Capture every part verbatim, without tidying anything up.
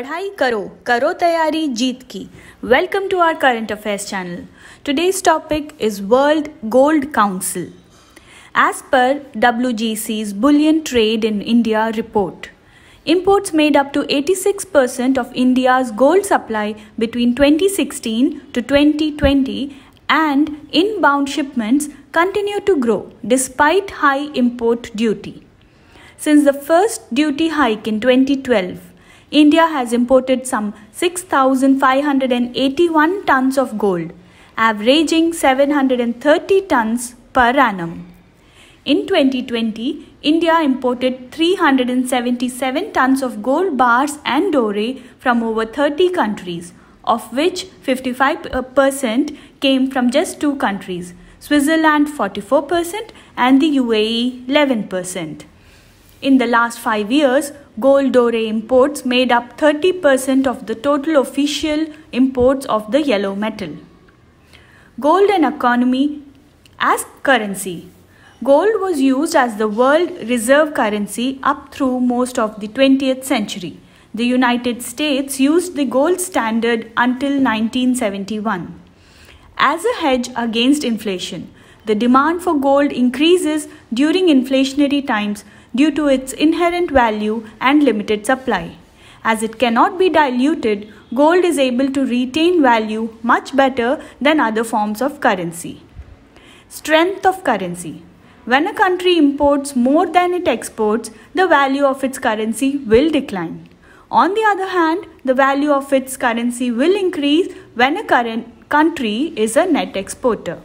पढ़ाई करो, करो तैयारी जीत की। Welcome to our current affairs channel. Today's topic is world gold council. As per W G C's bullion trade in India report, imports made up to eighty-six percent of India's gold supply between twenty sixteen to twenty twenty, and inbound shipments continue to grow despite high import duty. Since the first duty hike in twenty twelve, India has imported some six thousand five hundred eighty-one tons of gold, averaging seven hundred thirty tons per annum. In twenty twenty, India imported three hundred seventy-seven tons of gold bars and doré from over thirty countries, of which fifty-five percent came from just two countries, Switzerland forty-four percent and the U A E eleven percent. In the last five years, gold doré imports made up thirty percent of the total official imports of the yellow metal. Gold and economy as currency. Gold was used as the world reserve currency up through most of the twentieth century. The United States used the gold standard until nineteen seventy-one. As a hedge against inflation, the demand for gold increases during inflationary times due to its inherent value and limited supply. As it cannot be diluted, gold is able to retain value much better than other forms of currency. Strength of currency. When a country imports more than it exports, the value of its currency will decline. On the other hand, the value of its currency will increase when a current country is a net exporter.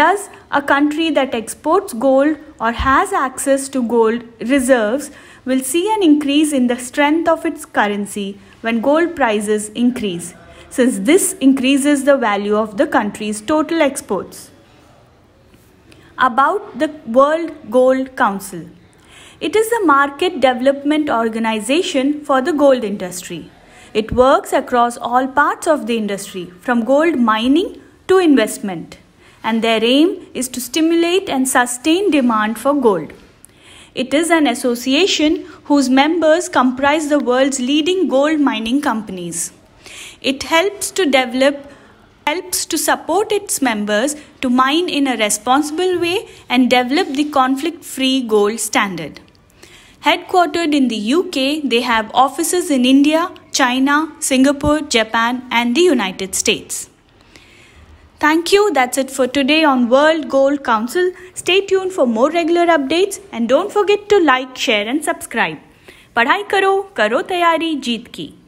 Thus, a country that exports gold or has access to gold reserves will see an increase in the strength of its currency when gold prices increase, since this increases the value of the country's total exports. About the World Gold Council. It is the market development organization for the gold industry. It works across all parts of the industry, from gold mining to investment, and their aim is to stimulate and sustain demand for gold. It is an association whose members comprise the world's leading gold mining companies. It helps to develop helps to support its members to mine in a responsible way and develop the conflict-free gold standard. Headquartered in the U K, they have offices in India, China, Singapore, Japan, and the United States. Thank you. That's it for today on World Gold Council. Stay tuned for more regular updates and don't forget to like, share, and subscribe. पढ़ाई करो, करो तैयारी जीत की।